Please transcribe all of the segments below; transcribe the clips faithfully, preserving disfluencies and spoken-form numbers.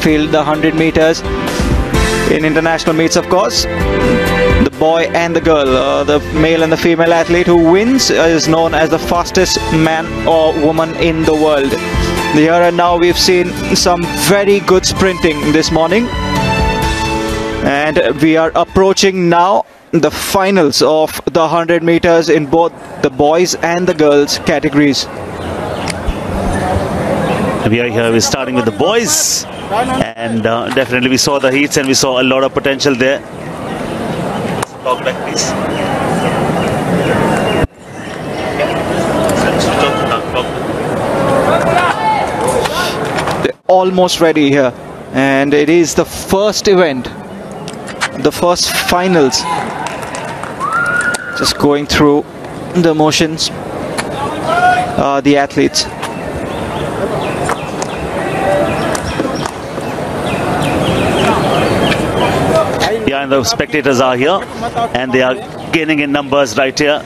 Field the one hundred meters in international meets, of course. The boy and the girl, uh, the male and the female athlete who wins is known as the fastest man or woman in the world. Here and now we've seen some very good sprinting this morning, and we are approaching now the finals of the one hundred meters in both the boys and the girls categories. We are here, we're starting with the boys, and uh, definitely we saw the heats and we saw a lot of potential there. Talk back, please. They're almost ready here, and it is the first event, the first finals. Just going through the motions, uh, the athletes. Yeah, and the spectators are here, and they are gaining in numbers right here.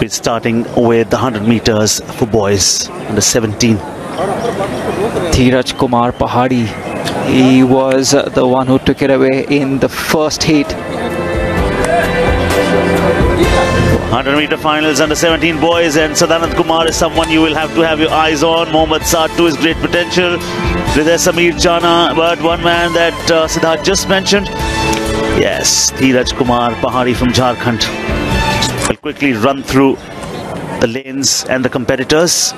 We're starting with the one hundred meters for boys under seventeen. Dheeraj Kumar Pahadi, he was the one who took it away in the first heat. one hundred meter finals under seventeen boys, and Sadanand Kumar is someone you will have to have your eyes on. Muhammad Saad to his great potential. Ridhesh Amir Chana, but one man that uh, Siddharth just mentioned. Yes, Dheeraj Kumar Pahadi from Jharkhand. We'll quickly run through the lanes and the competitors.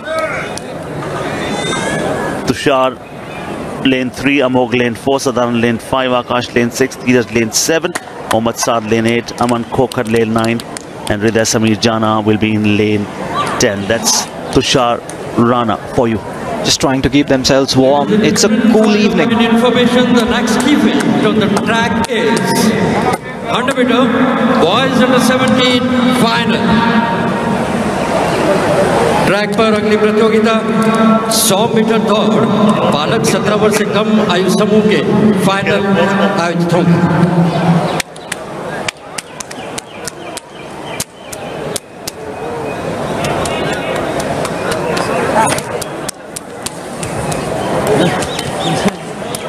Tushar lane three, Amogh lane four, Sadanand lane five, Akash lane six, Dheeraj lane seven, Muhammad Saad lane eight, Aman Khokhar lane nine, and Ridhesh Amir Chana will be in lane ten. That's Tushar Rana for you. Just trying to keep themselves warm. It's a cool evening. Information, the next key field on the track is one hundred meter boys under seventeen final. Track पर अगली प्रतियोगिता सौ metre दौड़ बालक सत्रह वर्ष से कम आयु समूह के फाइनल आयोजित होंगे.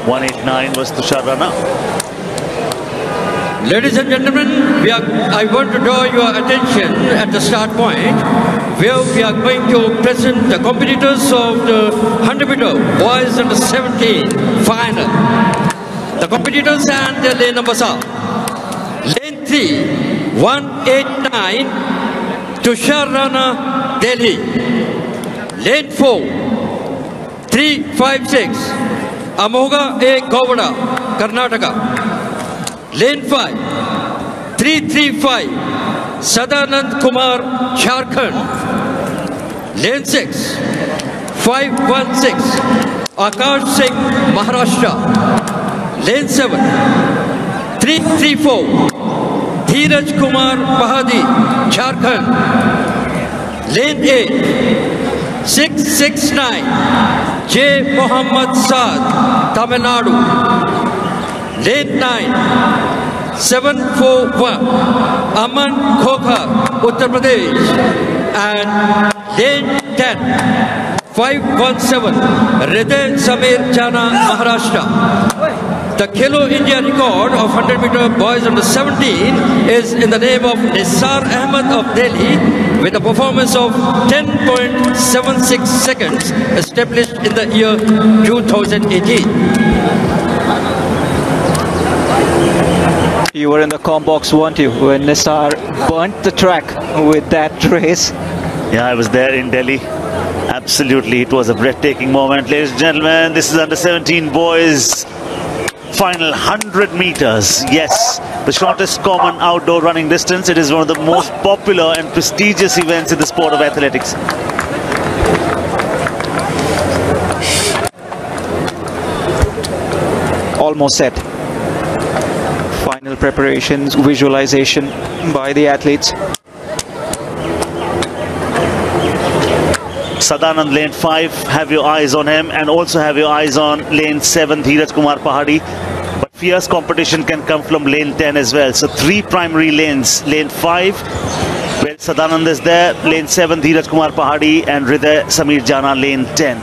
one eighty-nine was Tushar Rana. Ladies and gentlemen, we are, I want to draw your attention at the start point where we are going to present the competitors of the one hundred meter boys under seventeen final. The competitors and their lane numbers are lane three, one eighty-nine, Tushar Rana, Delhi. Lane four, three fifty-six. Amogh A. Govada, Karnataka. Lane five, three thirty-five, Sadanand Kumar, Jharkhand. Lane six, five sixteen, Akash Singh, Maharashtra. Lane seven, three thirty-four, Dheeraj Kumar Pahadi, Jharkhand. Lane eight, six sixty-nine, J. Muhammad Saad, Tamil Nadu. Lane nine, seven forty-one, Aman Khokhar, Uttar Pradesh. And lane ten, five seventeen, Ridhesh Amir Chana, Maharashtra. The Khelo India record of one hundred meter boys under seventeen is in the name of Nisar Ahmed of Delhi, with a performance of ten point seven six seconds, established in the year two thousand eighteen. You were in the comm box, weren't you, when Nisar burnt the track with that race? Yeah, I was there in Delhi. Absolutely, it was a breathtaking moment. Ladies and gentlemen, this is under seventeen boys final one hundred meters. Yes, the shortest common outdoor running distance. It is one of the most popular and prestigious events in the sport of athletics. Almost set. Final preparations, visualization by the athletes. Sadanand lane five, have your eyes on him, and also have your eyes on lane seven, Dheeraj Kumar Pahadi. But fierce competition can come from lane ten as well. So three primary lanes, lane five, where Sadanand is there, lane seven, Dheeraj Kumar Pahadi, and Ridhesh Amir Chana, lane ten.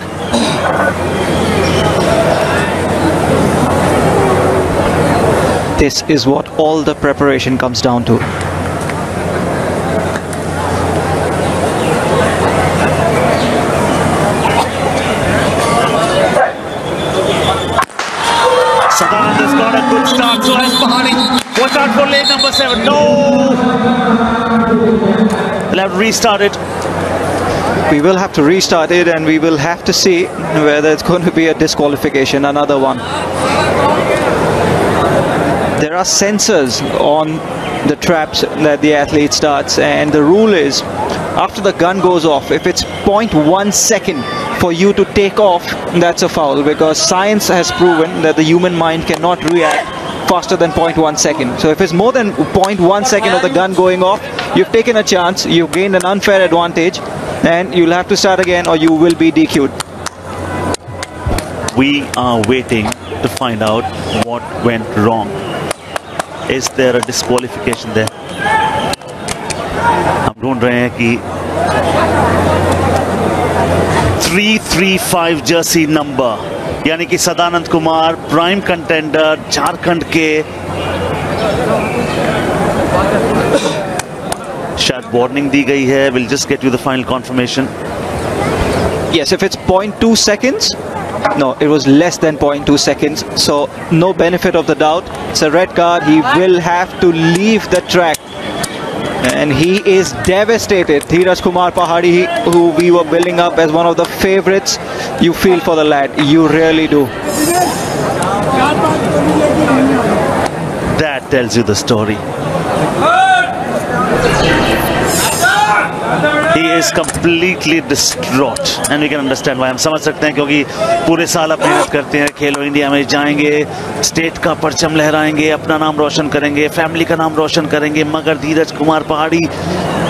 This is what all the preparation comes down to. Sadanand has got a good start, so has Pahadi. Watch out for lane number seven. No! They'll have restarted. We will have to restart it, and we will have to see whether it's going to be a disqualification, another one. There are sensors on the traps that the athlete starts, and the rule is after the gun goes off, if it's zero point one second for you to take off, that's a foul, because science has proven that the human mind cannot react faster than zero point one second. So if it's more than zero point one second of the gun going off, you've taken a chance, you've gained an unfair advantage, and you'll have to start again or you will be D Q'd. We are waiting to find out what went wrong. Is there a disqualification there? हम ढूंढ रहे हैं कि three three five jersey number, यानी कि Sadanand Kumar prime contender Jharkhand के, शायद warning दी गई है. We'll just get you the final confirmation. Yes, if it's zero point two seconds. No, it was less than zero point two seconds, so no benefit of the doubt. It's a red card. He will have to leave the track, and he is devastated. Dheeraj Kumar Pahadi, who we were building up as one of the favorites, you feel for the lad. You really do. That tells you the story. He is completely distraught, and we can understand why. हम समझ सकते हैं क्योंकि पूरे साल आप मेहनत करते हैं, खेलो इंडिया में जाएंगे, स्टेट का परचम लहराएंगे, अपना नाम रोशन करेंगे, फैमिली का नाम रोशन करेंगे, मगर धीरज कुमार पहाड़ी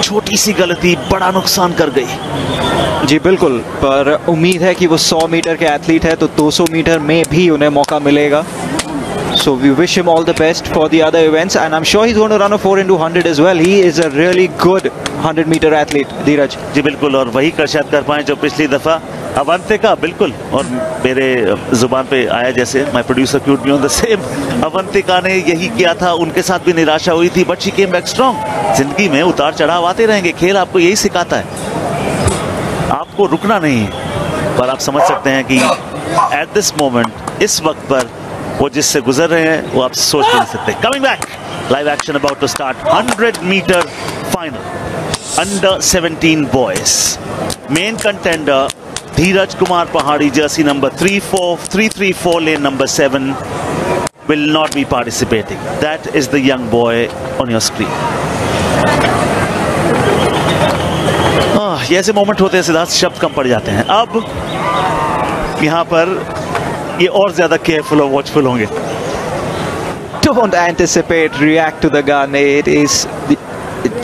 छोटी सी गलती बड़ा नुकसान कर गई. जी बिल्कुल, पर उम्मीद है कि वो सौ मीटर के एथलीट है, तो दो सौ मीटर में भी उन्हें मौका मिलेगा. So we wish him all the best for the other events, and I'm sure he's going to run a four into one hundred as well. He is a really good hundred meter athlete, Dheeraj. जी बिल्कुल, और वही कशरत कर पाए जो पिछली दफ़ा अवंतिका. बिल्कुल, और मेरे ज़ुबान पे आया जैसे my producer cued me on the same. Avantika ने यही किया था, उनके साथ भी निराशा हुई थी, but she came back strong. जिंदगी में उतार चढ़ाव आते रहेंगे, खेल आपको यही सिखाता है, आपको रुकना नहीं है. पर आप समझ सकते हैं कि at this moment, इस वक्त पर वो जिससे गुजर रहे हैं वो आप सोच नहीं सकते. Coming back, live action about to start. Hundred metre final under seventeen boys. Main contender Dheeraj Kumar Pahadi, jersey number three four three three four lane number seven will not be participating. That is the young boy on your screen. ऐसे moment होते हैं, सिद्धार्थ, शब्द कम पड़ जाते हैं. अब यहाँ पर ये और ज्यादा केयरफुल और वॉचफुल होंगे. Don't anticipate, react to the gun. It is,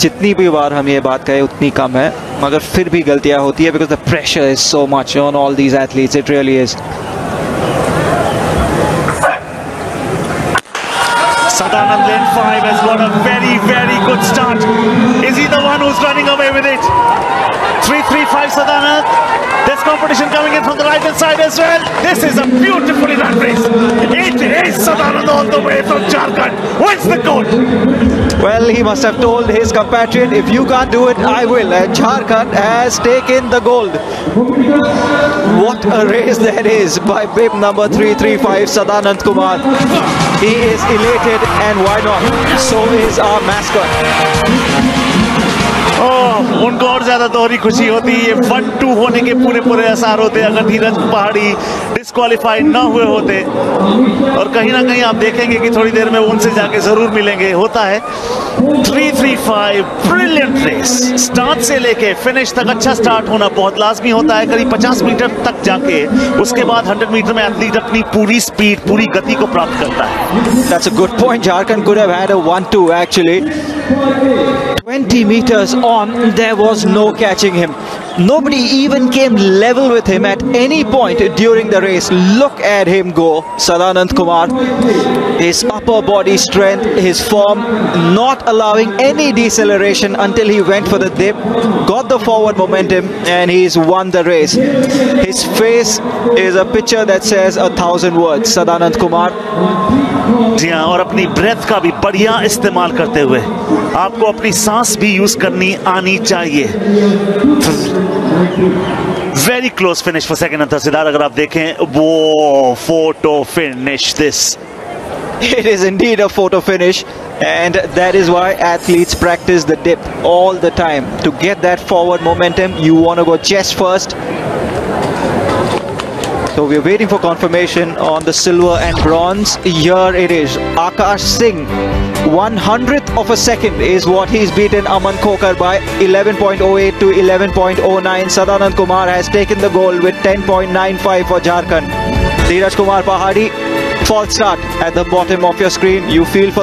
जितनी भी बार हम ये बात कहें उतनी कम है, मगर फिर भी गलतियां होती है, because the pressure is so much on all these athletes. It really is. Sadanand lane five has got a very very good start. Is he the one who's running away with it? three three five Sadanand. There's competition coming in from the right hand side as well. This is a beautifully run race. It is Sadanand all the way from Jharkhand. What's the goal? Well, he must have told his compatriot, if you can't do it, I will. And Jharkhand has taken the gold. What a race that is by bib number three three five, Sadanand Kumar. He is elated, and why not? So is our mascot. Oh, उनको और ज्यादा दोहरी खुशी होती है. ये one two होने के पूरे पूरे आसार होते अगर धीरज पहाड़ी डिस्क्वालीफाइड ना हुए होते, और कहीं ना कहीं आप देखेंगे कि थोड़ी देर में उनसे जाके जरूर मिलेंगे. होता है. Three three five brilliant race, start से लेके फिनिश तक अच्छा स्टार्ट होना बहुत लाजमी होता है. करीब पचास मीटर तक जाके उसके बाद हंड्रेड मीटर में एथलीट अपनी पूरी स्पीड, पूरी गति को प्राप्त करता है. That's a good point. Jharkhand could have had a one two actually. twenty meters on, there was no catching him. Nobody even came level with him at any point during the race. Look at him go, Sadanand Kumar. His upper body strength, his form, not not allowing any deceleration until he went for the dip, got the forward momentum, and he's won the race. His face is a picture that says a thousand words. Sadanand Kumar. जी हाँ, और अपनी breath का भी बढ़िया इस्तेमाल करते हुए, आपको अपनी सांस भी यूज करनी आनी चाहिए. Very close finish for second and third. Siddharth, अगर आप देखें वो photo finish, this It is indeed a photo finish, and that is why athletes practice the dip all the time. To get that forward momentum, you want to go chest first. So we are waiting for confirmation on the silver and bronze. Here it is. Akash Singh, one hundredth of a second is what he's beaten Aman Khokhar by, eleven point oh eight to eleven point oh nine. Sadanand Kumar has taken the gold with ten point nine five for Jharkhand. Dheeraj Kumar Pahadi. False start at the bottom of your screen. You feel for